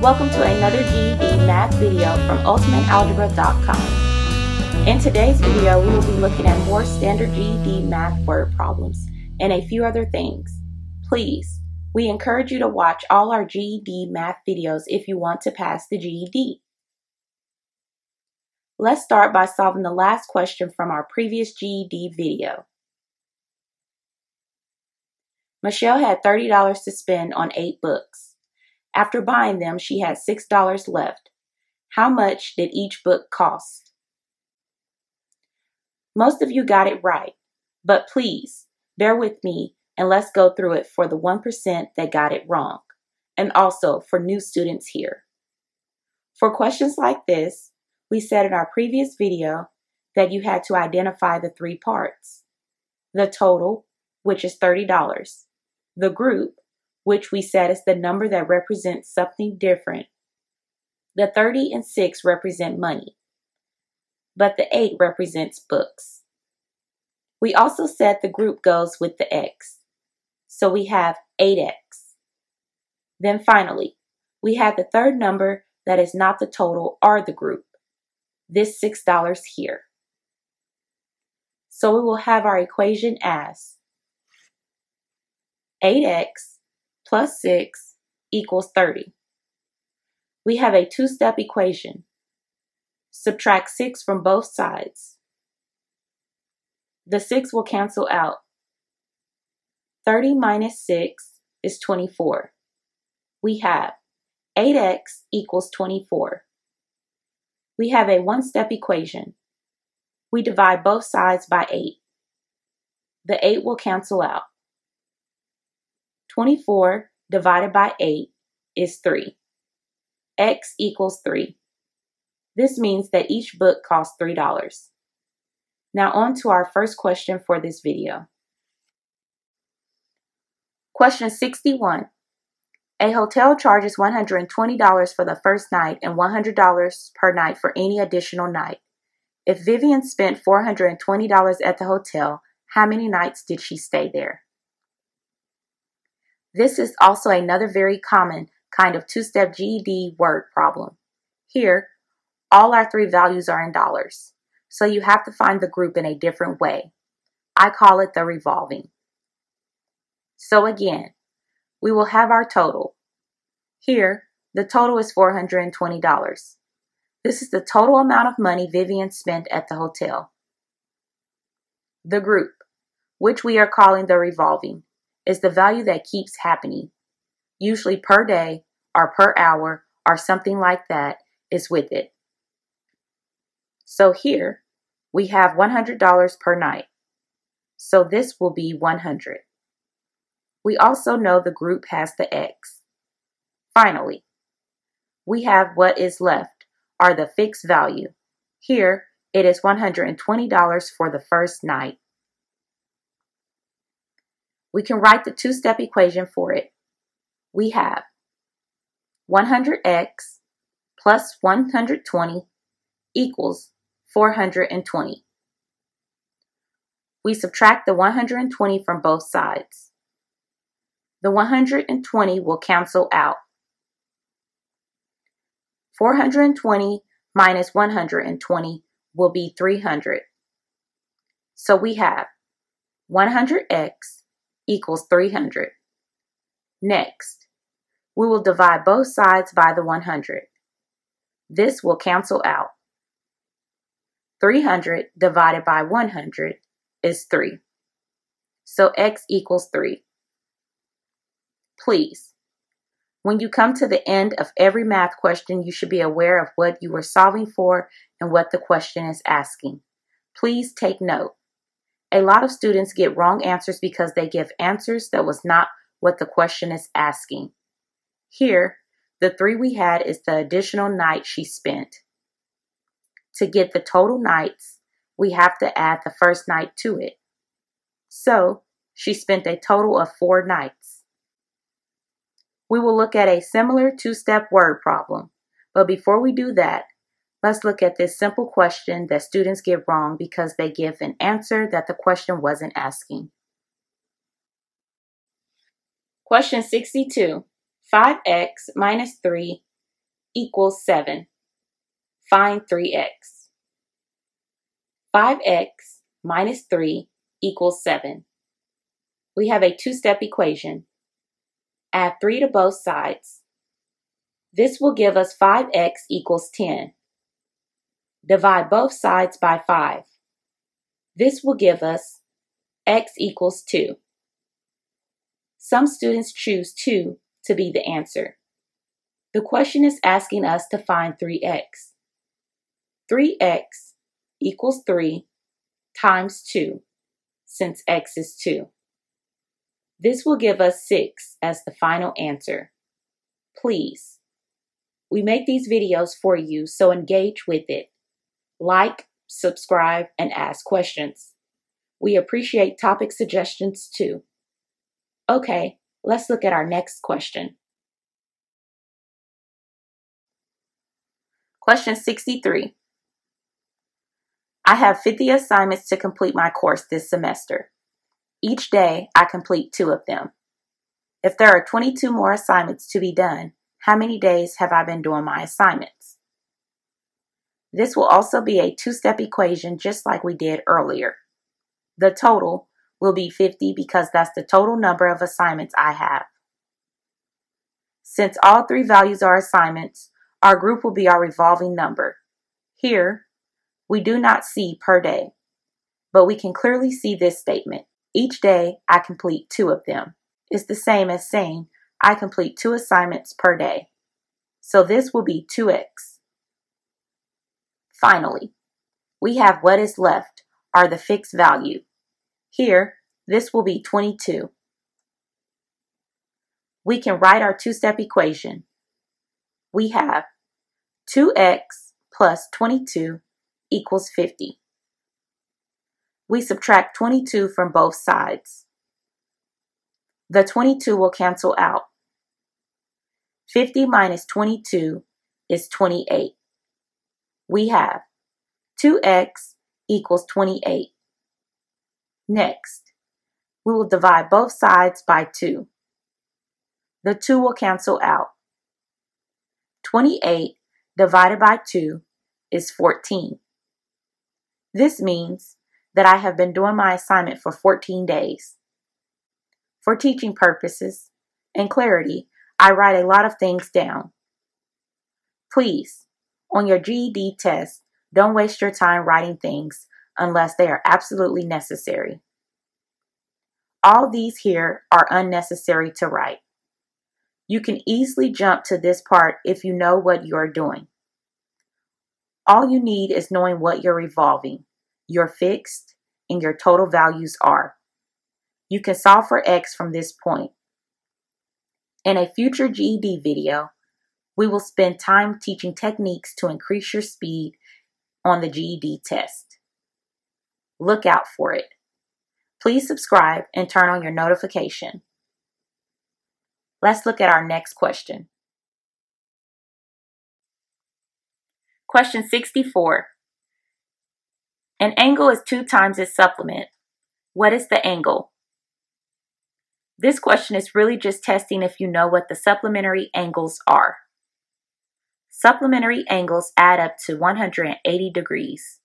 Welcome to another GED math video from ultimatealgebra.com. In today's video, we will be looking at more standard GED math word problems and a few other things. Please, we encourage you to watch all our GED math videos if you want to pass the GED. Let's start by solving the last question from our previous GED video. Michelle had $30 to spend on 8 books. After buying them, she had $6 left. How much did each book cost? Most of you got it right, but please bear with me and let's go through it for the 1% that got it wrong, and also for new students here. For questions like this, we said in our previous video that you had to identify the 3 parts: the total, which is $30, the group, which we said is the number that represents something different. The 30 and 6 represent money, but the 8 represents books. We also said the group goes with the x, so we have 8x. Then finally, we had the third number that is not the total or the group, this $6 here. So we will have our equation as 8x plus 6 equals 30. We have a 2-step equation. Subtract 6 from both sides. The 6 will cancel out. 30 minus 6 is 24. We have 8x equals 24. We have a 1-step equation. We divide both sides by 8. The 8 will cancel out. 24 divided by 8 is 3. X equals 3. This means that each book costs $3. Now on to our first question for this video. Question 61. A hotel charges $120 for the first night and $100 per night for any additional night. If Vivian spent $420 at the hotel, how many nights did she stay there? This is also another very common kind of 2-step GED word problem. Here, all our 3 values are in dollars, so you have to find the group in a different way. I call it the revolving. So again, we will have our total. Here, the total is $420. This is the total amount of money Vivian spent at the hotel. The group, which we are calling the revolving, is the value that keeps happening. Usually per day or per hour or something like that is with it. So here we have $100 per night. So this will be 100. We also know the group has the x. Finally, we have what is left are the fixed value. Here it is $120 for the first night. We can write the 2-step equation for it. We have 100x plus 120 equals 420. We subtract the 120 from both sides. The 120 will cancel out. 420 minus 120 will be 300. So we have 100x equals 300. Next, we will divide both sides by the 100. This will cancel out. 300 divided by 100 is 3. So x equals 3. Please, when you come to the end of every math question, you should be aware of what you are solving for and what the question is asking. Please take note. A lot of students get wrong answers because they give answers that was not what the question is asking. Here, the 3 we had is the additional night she spent. To get the total nights, we have to add the first night to it. So, she spent a total of 4 nights. We will look at a similar 2-step word problem, but before we do that, let's look at this simple question that students get wrong because they give an answer that the question wasn't asking. Question 62. 5x minus 3 equals 7. Find 3x. 5x minus 3 equals 7. We have a two-step equation. Add 3 to both sides. This will give us 5x equals 10. Divide both sides by 5. This will give us x equals 2. Some students choose 2 to be the answer. The question is asking us to find 3x. 3x equals 3 times 2, since x is 2. This will give us 6 as the final answer. Please, we make these videos for you, so engage with it. Like, subscribe, and ask questions. We appreciate topic suggestions too. Okay, let's look at our next question. Question 63. I have 50 assignments to complete my course this semester. Each day, I complete 2 of them. If there are 22 more assignments to be done, how many days have I been doing my assignments? This will also be a two-step equation just like we did earlier. The total will be 50 because that's the total number of assignments I have. Since all 3 values are assignments, our group will be our revolving number. Here, we do not see per day, but we can clearly see this statement. Each day, I complete 2 of them. It's the same as saying, I complete 2 assignments per day. So this will be 2x. Finally, we have what is left, or the fixed value. Here, this will be 22. We can write our two-step equation. We have 2x plus 22 equals 50. We subtract 22 from both sides. The 22 will cancel out. 50 minus 22 is 28. We have 2x equals 28. Next, we will divide both sides by 2. The 2 will cancel out. 28 divided by 2 is 14. This means that I have been doing my assignment for 14 days. For teaching purposes and clarity, I write a lot of things down. Please, on your GED test, don't waste your time writing things unless they are absolutely necessary. All these here are unnecessary to write. You can easily jump to this part if you know what you are doing. All you need is knowing what you're revolving, your fixed, and your total values are. You can solve for x from this point. In a future GED video, we will spend time teaching techniques to increase your speed on the GED test. Look out for it. Please subscribe and turn on your notification. Let's look at our next question. Question 64. An angle is 2 times its supplement. What is the angle? This question is really just testing if you know what the supplementary angles are. Supplementary angles add up to 180 degrees.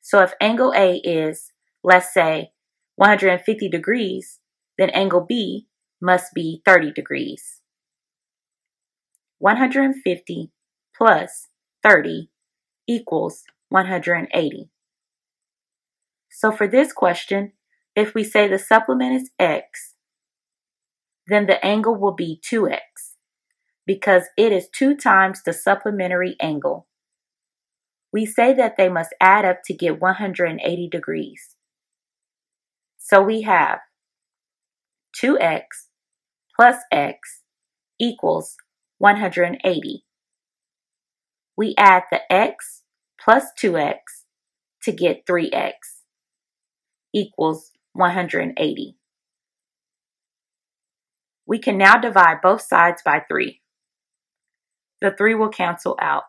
So if angle A is, let's say, 150 degrees, then angle B must be 30 degrees. 150 plus 30 equals 180. So for this question, if we say the supplement is x, then the angle will be 2x because it is 2 times the supplementary angle. We say that they must add up to get 180 degrees. So we have 2x plus x equals 180. We add the x plus 2x to get 3x equals 180. We can now divide both sides by 3. The 3 will cancel out.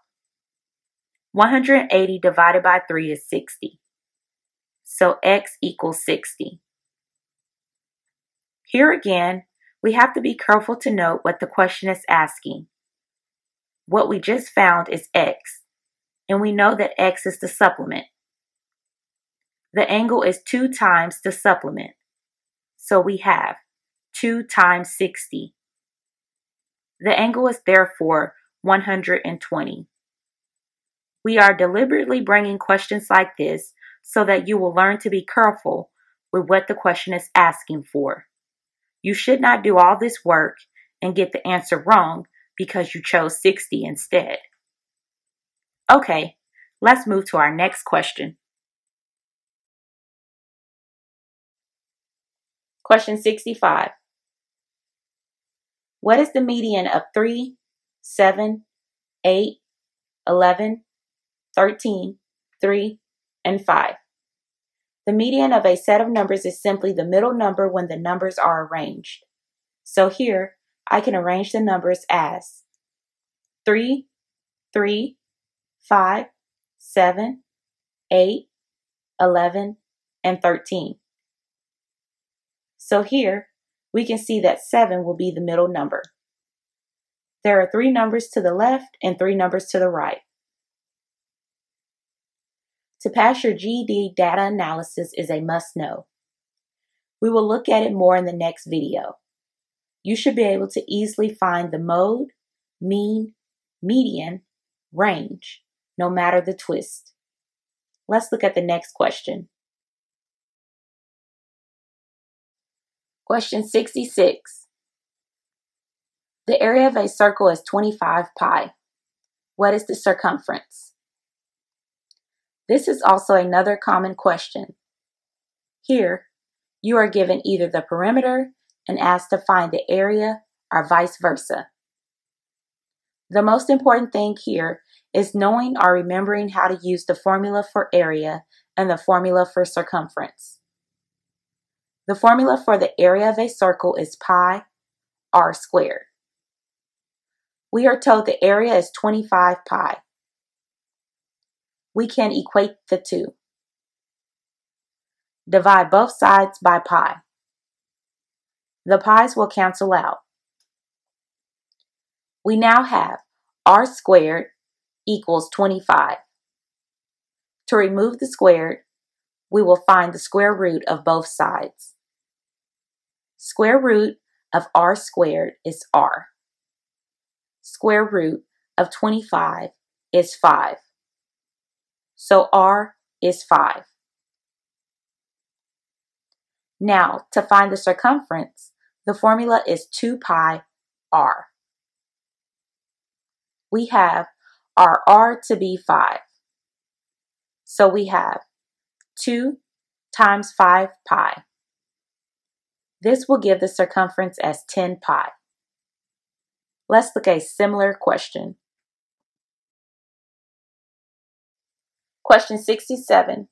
180 divided by 3 is 60. So x equals 60. Here again, we have to be careful to note what the question is asking. What we just found is x, and we know that x is the supplement. The angle is 2 times the supplement, so we have 2 times 60. The angle is therefore 120. We are deliberately bringing questions like this so that you will learn to be careful with what the question is asking for. You should not do all this work and get the answer wrong because you chose 60 instead. Okay, let's move to our next question. Question 65. What is the median of 3, 7, 8, 11, 13, 3, and 5? The median of a set of numbers is simply the middle number when the numbers are arranged. So here, I can arrange the numbers as 3, 3, 5, 7, 8, 11, and 13. So here, we can see that 7 will be the middle number. There are 3 numbers to the left and 3 numbers to the right. To pass your GED data analysis is a must-know. We will look at it more in the next video. You should be able to easily find the mode, mean, median, range, no matter the twist. Let's look at the next question. Question 66. The area of a circle is 25 pi. What is the circumference? This is also another common question. Here, you are given either the perimeter and asked to find the area or vice versa. The most important thing here is knowing or remembering how to use the formula for area and the formula for circumference. The formula for the area of a circle is pi r squared. We are told the area is 25 pi. We can equate the two. Divide both sides by pi. The pi's will cancel out. We now have r squared equals 25. To remove the squared, we will find the square root of both sides. Square root of r squared is r. Square root of 25 is 5. So r is 5. Now, to find the circumference, the formula is 2 pi r. We have our r to be 5. So we have 2 times 5 pi. This will give the circumference as 10 pi. Let's look at a similar question. Question 67.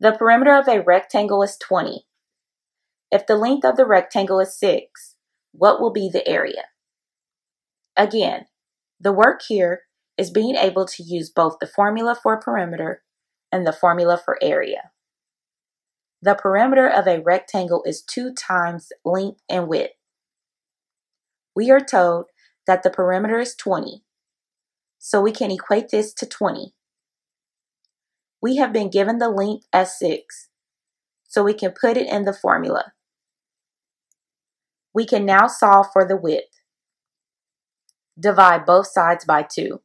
The perimeter of a rectangle is 20. If the length of the rectangle is 6, what will be the area? Again, the work here is being able to use both the formula for perimeter and the formula for area. The perimeter of a rectangle is 2 times length and width. We are told that the perimeter is 20, so we can equate this to 20. We have been given the length as 6, so we can put it in the formula. We can now solve for the width. Divide both sides by 2.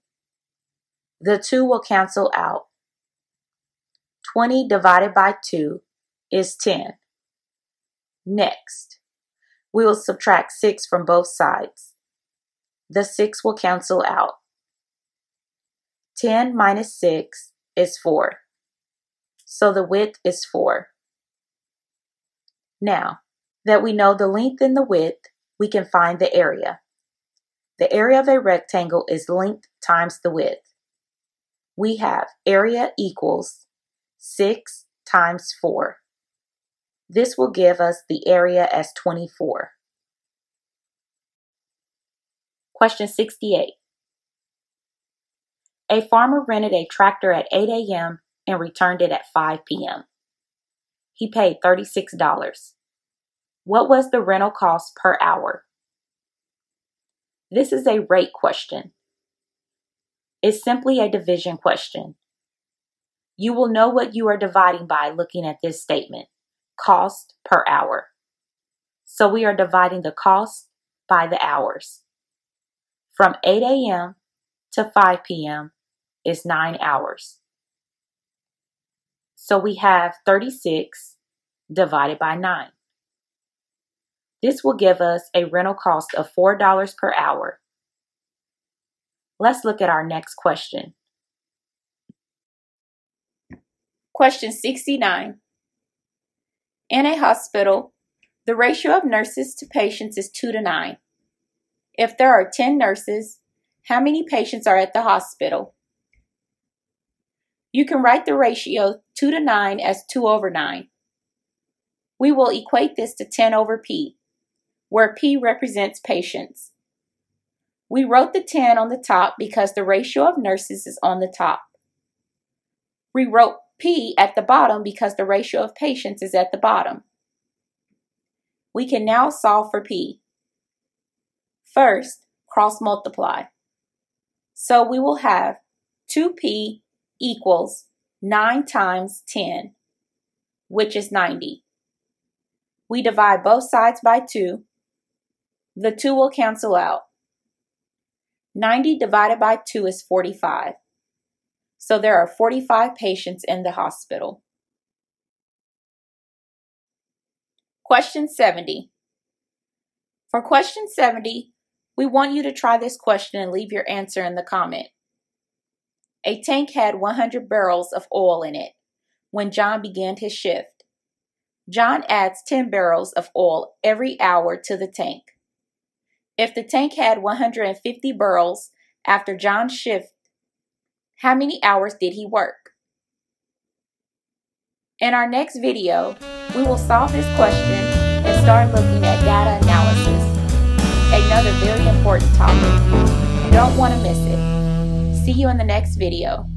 The 2 will cancel out. 20 divided by 2 is 10. Next, we will subtract 6 from both sides. The 6 will cancel out. 10 minus 6 is 4. So the width is 4. Now that we know the length and the width, we can find the area. The area of a rectangle is length times the width. We have area equals 6 times 4. This will give us the area as 24. Question 68. A farmer rented a tractor at 8 a.m. and returned it at 5 p.m. He paid $36. What was the rental cost per hour? This is a rate question. It's simply a division question. You will know what you are dividing by looking at this statement, cost per hour. So we are dividing the cost by the hours. From 8 a.m. to 5 p.m. is 9 hours. So we have 36 divided by 9. This will give us a rental cost of $4 per hour. Let's look at our next question. Question 69. In a hospital, the ratio of nurses to patients is 2 to 9. If there are 10 nurses, how many patients are at the hospital? You can write the ratio 2 to 9 as 2 over 9. We will equate this to 10 over P, where P represents patients. We wrote the 10 on the top because the ratio of nurses is on the top. We wrote P at the bottom because the ratio of patients is at the bottom. We can now solve for P. First, cross multiply. So we will have 2p equals 9 times 10, which is 90. We divide both sides by 2. The 2 will cancel out. 90 divided by 2 is 45. So there are 45 patients in the hospital. Question 70. For question 70, we want you to try this question and leave your answer in the comment. A tank had 100 barrels of oil in it when John began his shift. John adds 10 barrels of oil every hour to the tank. If the tank had 150 barrels after John's shift, how many hours did he work? In our next video, we will solve this question and start looking at data analysis. Another very important topic. You don't want to miss it. See you in the next video.